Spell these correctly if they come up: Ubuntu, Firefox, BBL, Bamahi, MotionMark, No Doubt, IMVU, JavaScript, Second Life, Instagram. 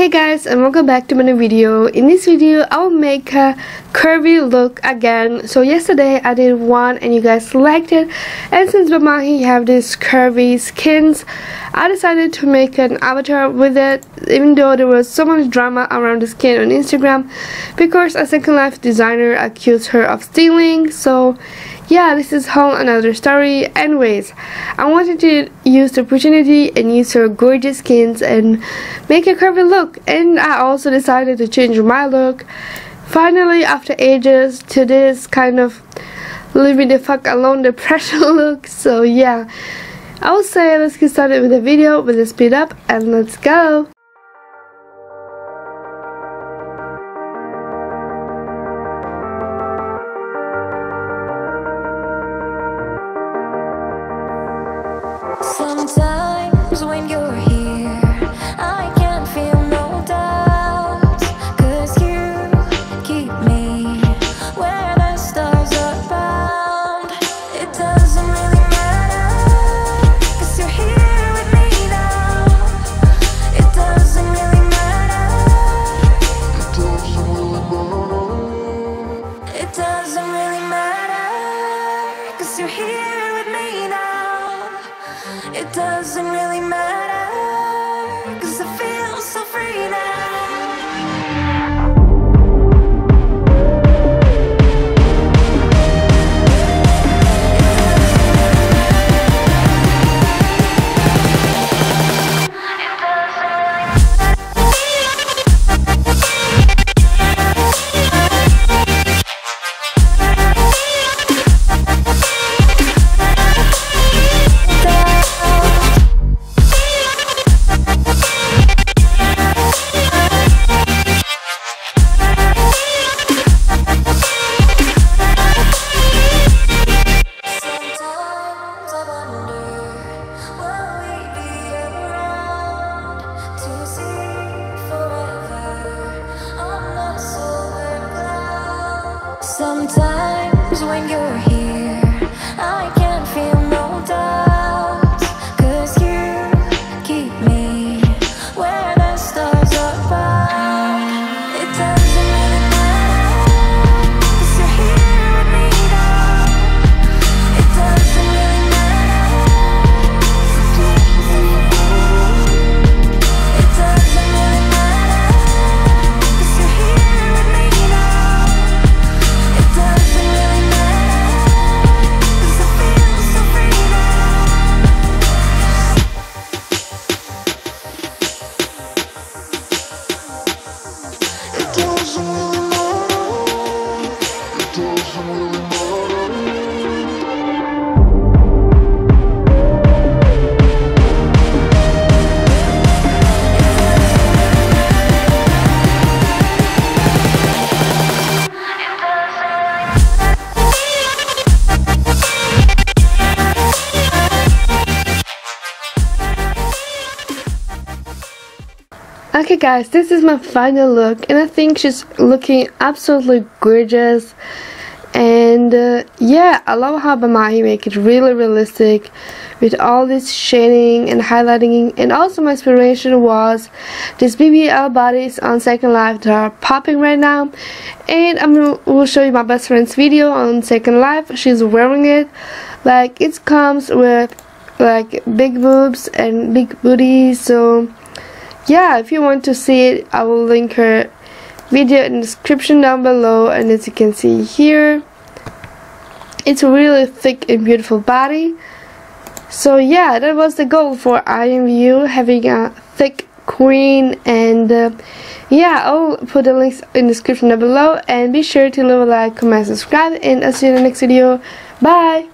Hey guys, and welcome back to my video. In this video I will make a curvy look again. So yesterday I did one and you guys liked it, and since Bamahi have these curvy skins, I decided to make an avatar with it, even though there was so much drama around the skin on Instagram because a Second Life designer accused her of stealing. So yeah, this is whole another story. Anyways, I wanted to use the opportunity and use her gorgeous skins and make a curvy look, and I also decided to change my look finally after ages to this kind of leave me the fuck alone depression look. So yeah, I would say let's get started with the video with the speed up and let's go. Sometimes when you're here, I can't feel no doubt, 'cause you keep me where the stars are bound. It doesn't really matter, 'cause you're here with me now. It doesn't really matter. It doesn't really matter. It doesn't really matter, 'cause you're here with me now. It doesn't really matter, 'cause I feel so free now. Sometimes when you're here, I can't feel no doubt, 'cause you keep me where the stars are bound. It doesn't really matter, 'cause you're here with me now. It doesn't really matter. It doesn't really matter, 'cause you're here with me now. Okay guys, this is my final look and I think she's looking absolutely gorgeous, and yeah, I love how Bamahi make it really realistic with all this shading and highlighting. And also my inspiration was these BBL bodies on Second Life that are popping right now, and I will show you my best friend's video on Second Life. She's wearing it, like it comes with like big boobs and big booties. So yeah, if you want to see it, I will link her video in the description down below, and as you can see here, it's a really thick and beautiful body. So yeah, that was the goal for IMVU, having a thick queen. And yeah, I'll put the links in the description down below, and be sure to leave a like, comment, subscribe, and I'll see you in the next video. Bye!